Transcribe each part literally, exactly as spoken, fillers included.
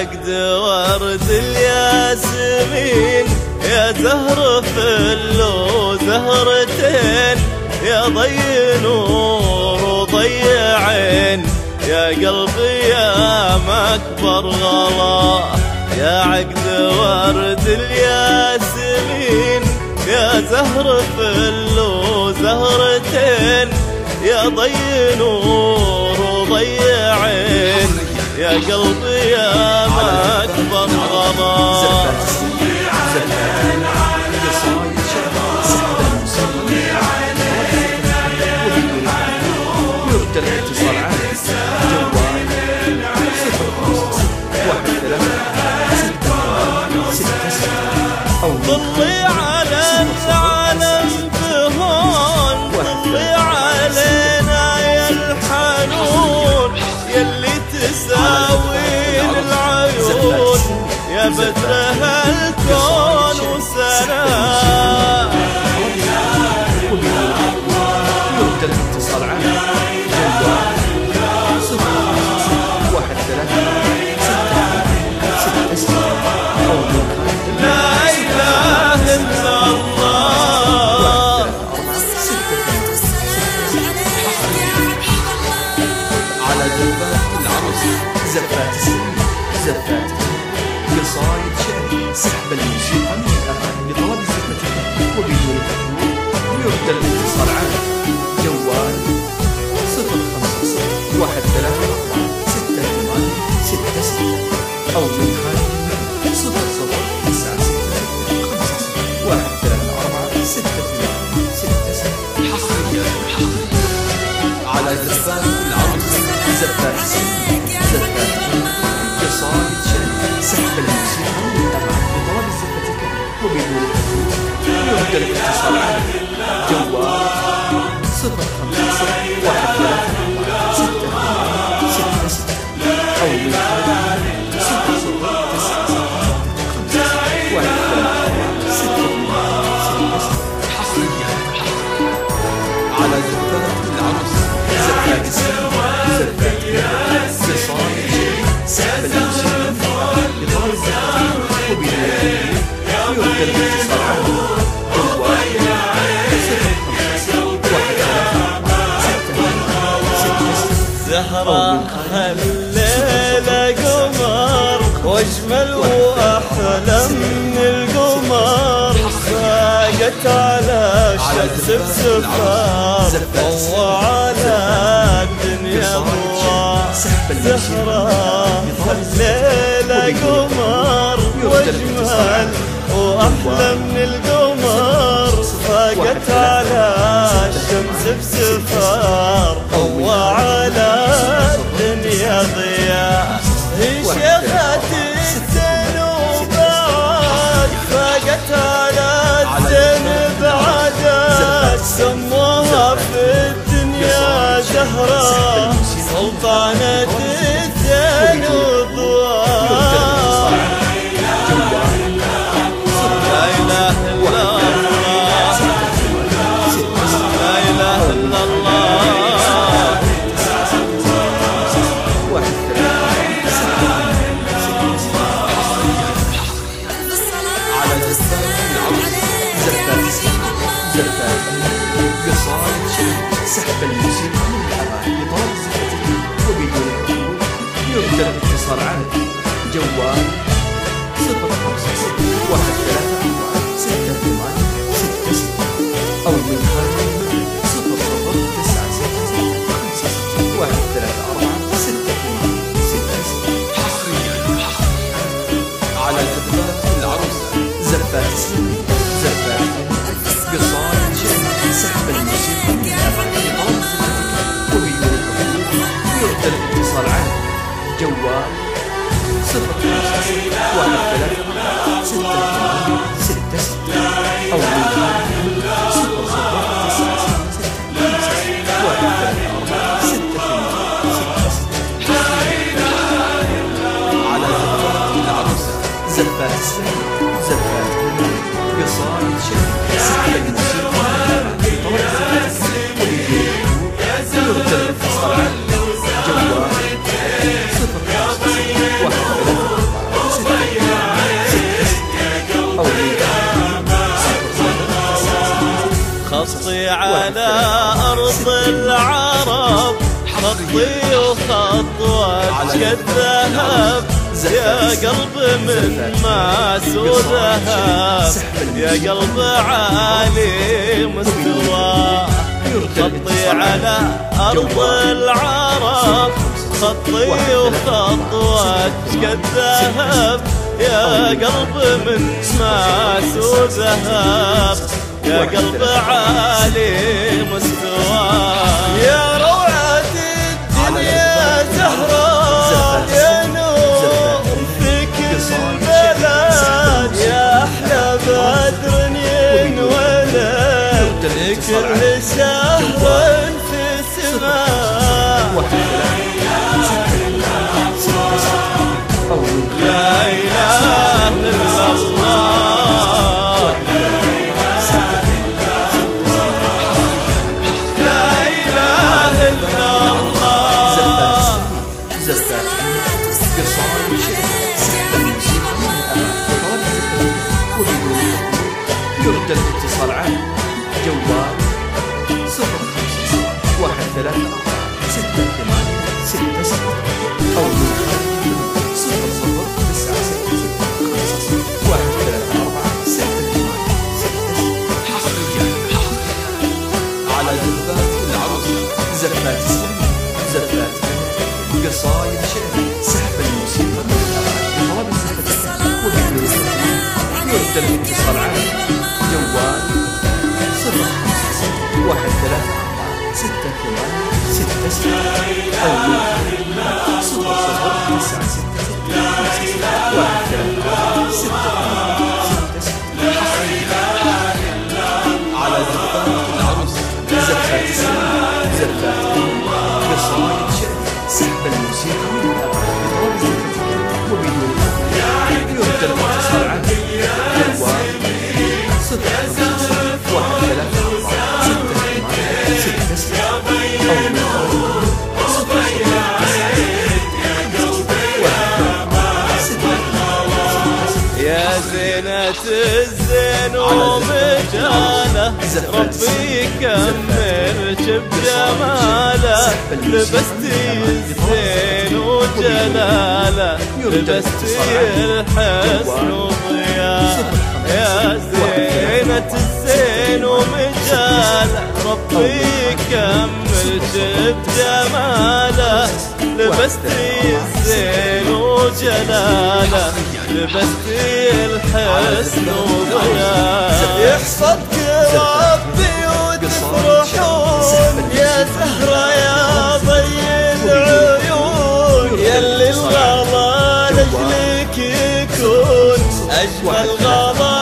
عقد ورد الياسمين، يا زهر فل وزهرتين، يا ضي نور وضي عين، يا قلبي يا مكبر غلا، يا عقد ورد الياسمين، يا زهر فل وزهرتين، يا ضي نور وضي عين، يا قلبي يا مكبر غلا. طلي على العالم بهون، طلي علينا يا الحنون، يلي تساوين العيون، يا بدر الكون وسناء. زفات قصايد شعري سحب الموسيقى من لطلب زفتها وبدون تأمين ويرتل الاتصال على جوال صفر خمسة صفر واحد ثلاثة ستة ثمانية ستة ستة أو من خارج صفر صفر تسعة ستة واحد ثلاثة أربعة ستة ثمانية ستة ستة حصريا على زفات العرض زفات سحب الموسيقى والأغاني بطلب زفتك وبدون تأمين يرجى الاتصال على جوال صفر خمسة صفر واحد ثلاثة ستة ستة ستة أو من خارج صفر صفر تسعة ستة خمسة واحد ثلاثة ستة ستة ستة حصريا على زفات العرس زفات السلام زفات القصايد زهرة الليلة قمر واجمل واحلى من القمر، ساقت على الشمس بسفار وعلى الدنيا ضوار. زهرة الليلة قمر واجمل واحلى من القمر، فاقت على الشمس بسفار وعلى الدنيا ضياء. هي شيخة الزنوبات، فاقت على الزين بعدات، سموها في الدنيا زهرة سلطانة الزين والضواء. سحب الموسيقى والأغاني بطلب زفتك وبدون تأمين يرجى الاتصال على جوال صفر خمسة صفر واحد ثلاثة ستة ثمانية ستة ستة أو من خارج صفر صفر تسعة ستة واحد ثلاثة أربعة ستة ثمانية ستة ستة حصريا على زفات العروس زفات زفات قصايد شعر سحب الموسيقى جوال صفر خمسة صفر واحد ثلاثة ستة ثمانية ستة ستة أو من خارج صفر صفر تسعة ستة ستة واحد ثلاثة أربعة ستة ثمانية ستة ستة على زفات العروس زفات زفات قصايد شعر سحب الموسيقى. على أرض العرب حطي وخطوة كالذهب يا قلب من ماس وذهب يا قلب عالي مستواه خطي على أرض العرب خطي وخطوة كالذهب يا قلب من ماس وذهب يا قلب عالي مستوى يا روعة الدنيا زهرة يا نور في كل البلاد يا أحلى بدر ينولد في كل شهر في السماء يرد الاتصال على جوال صفر واحد ثلاثة ستة ثمانية ستة صفر أو من خلال صفر صفر تسعة ستة ستة خمسة صفر واحد ثلاثة أربعة ستة ثمانية ستة حصريا على جذبات العروس زفات السن زفات قصايد شعر سحب الموسيقى طلب السحب يرد الاتصال على جوال صفر واحد ثلاثة ستة ثمانية ستة ستة أو من صفر صفر تسعة ستة ستة واحد ثلاثة ستة ستة ستة على ذكرى العروس زفات السنة زفات قصائد شعر سحب الموسيقى بطول زفات وبدون يرتب الاتصال عنه جوال صفر صفر واحد ثلاثة أربعة ستة ثمانية ستة ستة أو من خلال صفر صفر واحد ثلاثة أربعة ستة ثمانية ستة ستة يا زينة الزين ومجاله ربي يكمل شب جماله لبستي الزين وجلاله لبستي الحسن وضياله يا زينة الزين ومجاله ربي يكمل شب جماله لبستي الزين وجلاله لبستي الحسن وضياله يحصدك ربي وتفرحون يا زهرة يا ضي العيون يلي الغلا لجلك يكون أجمل غلا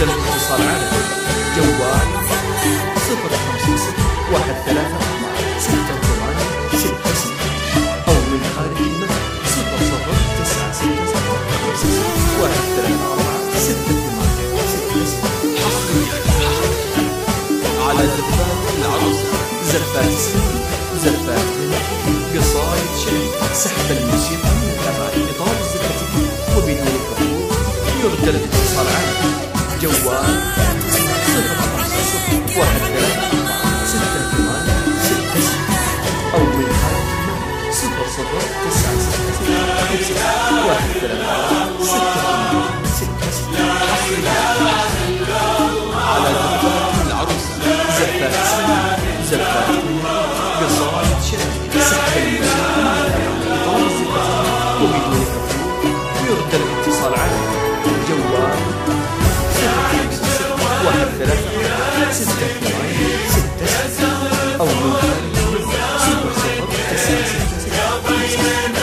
اتصال على جوال صفر خمسة ستة واحد ثلاثة أربعة ستة ثمانية ستة ستة أو من خارج المملكة صفر صفر تسعة ستة ستة خمسة ستة واحد ثلاثة أربعة ستة ثمانية ستة ستة حصريا على زفات العروس زفات السن زفات قصايد شعر سحب الموسيقى من الأمان بطول الزفة وبدون كفوف يرد الاتصال على جوال صفر واحد ثلاثة ستة ثمانية ستة ستة أو من خارج صفر صفر تسعة ستة ستة واحد ثلاثة ستة ستة ستة على ذكرى العروس زفات سنة زفات قصائد شعر سحب الموسيقى ويرد الاتصال على جوال واحد ثلاثة ستة ثمانية ستة ستة أو من خلال صفر صفر تسعة ستة ستة